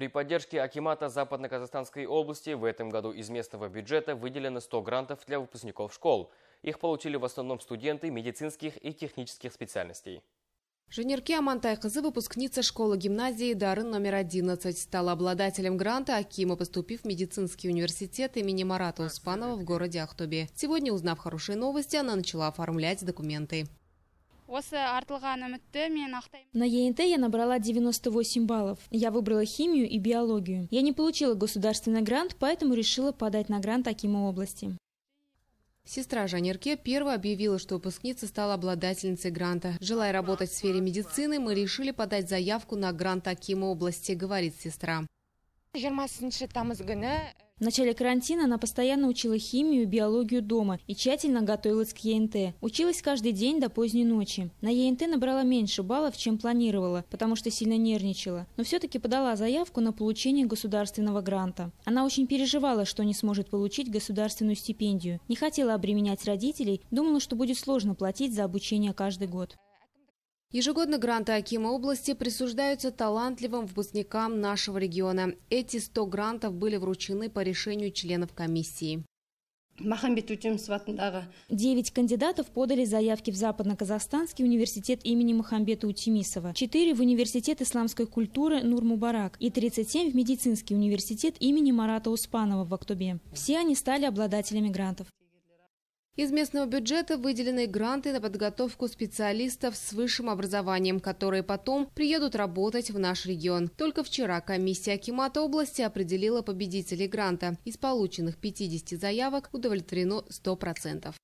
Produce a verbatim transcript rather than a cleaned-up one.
При поддержке Акимата Западно-Казахстанской области в этом году из местного бюджета выделено сто грантов для выпускников школ. Их получили в основном студенты медицинских и технических специальностей. Жанерке Аман Тайхазы, выпускница школы-гимназии Дарын номер одиннадцать, стала обладателем гранта Акима, поступив в Медицинский университет имени Марата Успанова в городе Актобе. Сегодня, узнав хорошие новости, она начала оформлять документы. На Е Н Т я набрала девяносто восемь баллов. Я выбрала химию и биологию. Я не получила государственный грант, поэтому решила подать на грант Акима области. Сестра Жанерке первая объявила, что выпускница стала обладательницей гранта. Желая работать в сфере медицины, мы решили подать заявку на грант Акима области, говорит сестра. В начале карантина она постоянно учила химию и биологию дома и тщательно готовилась к Е Н Т. Училась каждый день до поздней ночи. На Е Н Т набрала меньше баллов, чем планировала, потому что сильно нервничала. Но все-таки подала заявку на получение государственного гранта. Она очень переживала, что не сможет получить государственную стипендию. Не хотела обременять родителей, думала, что будет сложно платить за обучение каждый год. Ежегодно гранты Акима области присуждаются талантливым выпускникам нашего региона. Эти сто грантов были вручены по решению членов комиссии. Девять кандидатов подали заявки в Западно-Казахстанский университет имени Махамбета Утимисова, четыре в Университет исламской культуры Нур-Мубарак и тридцать семь в Медицинский университет имени Марата Успанова в Актобе. Все они стали обладателями грантов. Из местного бюджета выделены гранты на подготовку специалистов с высшим образованием, которые потом приедут работать в наш регион. Только вчера комиссия Акимата области определила победителей гранта. Из полученных пятидесяти заявок удовлетворено сто процентов.